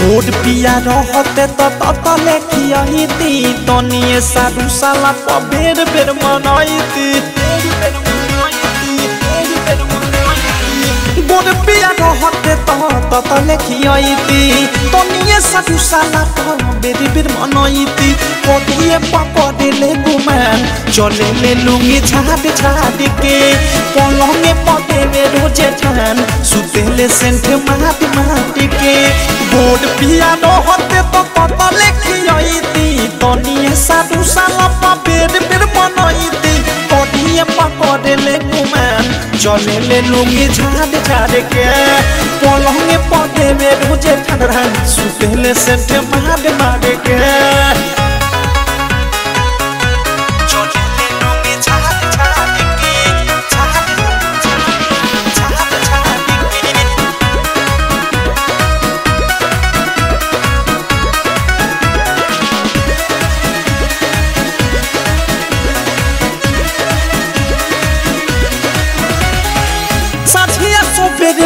Road पिया रहते तो ततले खियती तनिए साधु साला तो बेर बेर मनैती रोड पिया रहते तो ततले खियती तनिए साधु साला तो बेर बेर मनैती पतिए पकड़े ले गुमान चले ले लूंगी झाड़ झाड़ के पलंगे पते में रोजे ठान सुतेले सेंट माट माट के बोर्ड पिया रहते तो पतले खियती तनिए साधु साला तो बेर बेर मनैती पतिए पकड़े ले गुमान चले ले लूंगी झाड़ झाड़ के पलंगे पते में रोजे ठान सुतेले सेंट माट माट के।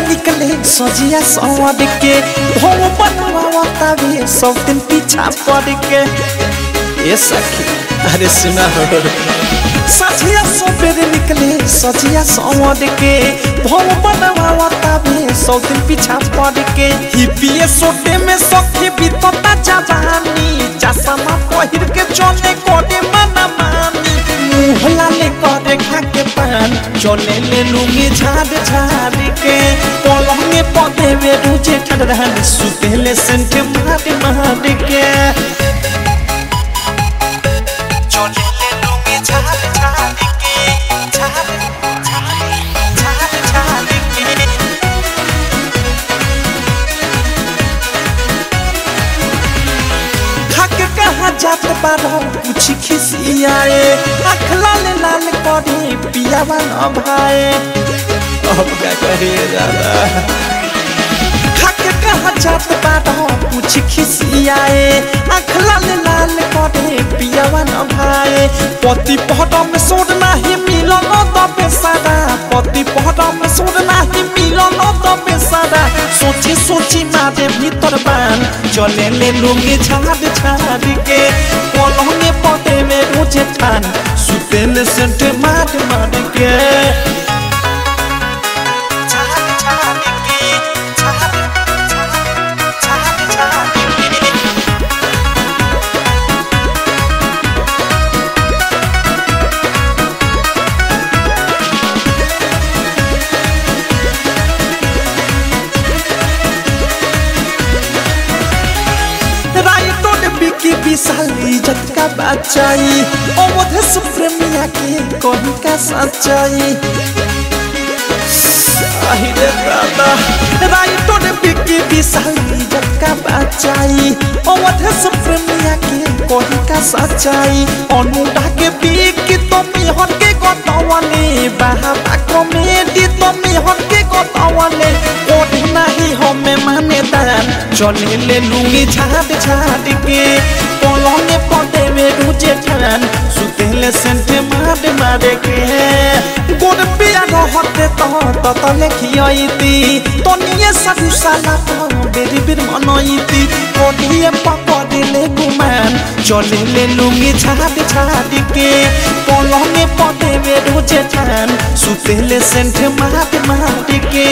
निकले सजिया सवाद के भी सब दिन पीछा पड़ के ये सखी अरे सुना सजिया सबेरे निकले सजिया सवाद के भी सब दिन पीछा पड़ के हिपिए सोटे में सखी बीतता जवानी चश्मा पहिर के चले कोटे मना मानी मुहला ले करे खा के पान चले ले लूंगी झाड़ झाड़ के पलंगे पौधे में रुझे ठंड सुतेले सेंट मार मार के जात बारह कुछ खिसियाए आँख लाल लाल करे पियावा न भाए अब क्या करे दादा खाक कहा जात बारह कुछ खिसियाए आँख लाल लाल करे पियावा न भाए पति पहटा में सोड नहीं मिलो न दबे सारा पति पहटा में सोड नहीं मिलो न दबे सारा सोची सोची मारे भीतर बान चले ले लूंगी झाड़ झाड़ के पलंगे पते में रोजे ठान सुतेले सेंट मार मार के विशाल इज्जत का बचाई अवध सुप्रेमिया के कहीं का सच्चाई साहिरे दादा राइटों ने बिकी विशाल इज्जत का बचाई अवध सुप्रेमिया के कहीं का सच्चाई अनुडा के बिकी तो मिहर के गतवाले बाबा कॉमेडी तो मिहर के गतवाले कोड नहीं हमें माने दान चले ले लूंगी झाड़ झाड़ के पलंगे पते में रुझे ठान सुतेले सेंट मार मार के गोड़ पिया रहते तो ततले खियती तनिए साधु साला तो बेर बेर मनैती कोटिए पकड़े ले गुमान चले ले लूंगी झाड़ झाड़ के पलंगे पते में रुझे ठान सुतेले सेंट मार मार के।